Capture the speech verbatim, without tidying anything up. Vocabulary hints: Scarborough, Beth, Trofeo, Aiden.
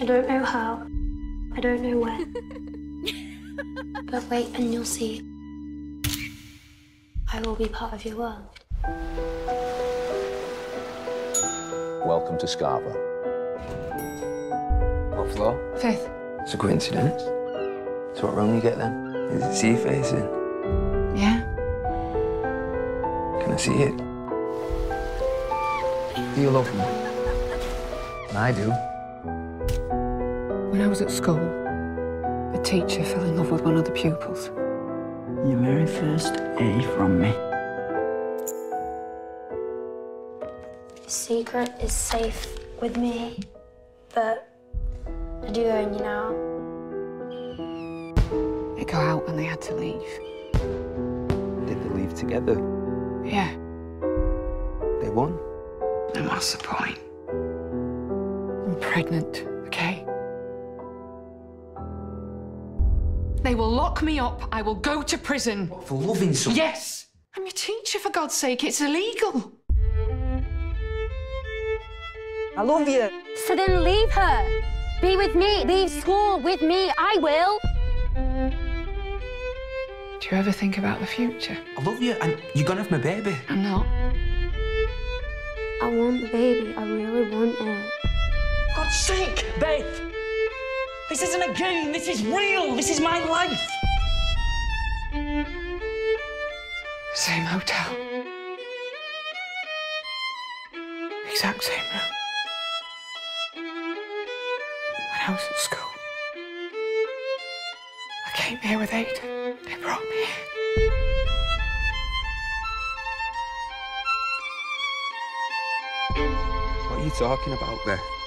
I don't know how. I don't know when. But wait and you'll see. I will be part of your world. Welcome to Scarborough. What floor? Fifth. It's a coincidence. So what room you get then? Is it sea facing? Yeah. Can I see it? Do you love me? I do. When I was at school, a teacher fell in love with one of the pupils. Your very first A from me. The secret is safe with me, but I do own you now. They got out and they had to leave. Did they leave together? Yeah. They won? Then what's the point? I'm pregnant, okay? They will lock me up. I will go to prison. What, for loving someone? Yes! I'm your teacher, for God's sake. It's illegal. I love you. So then leave her. Be with me. Leave school with me. I will. Do you ever think about the future? I love you, and you're gonna have my baby. I'm not. I want the baby. I really want it. For God's sake, Beth! This isn't a game. This is real. This is my life. Same hotel. Exact same room. I was at school. I came here with Aiden. They brought me here. What are you talking about there?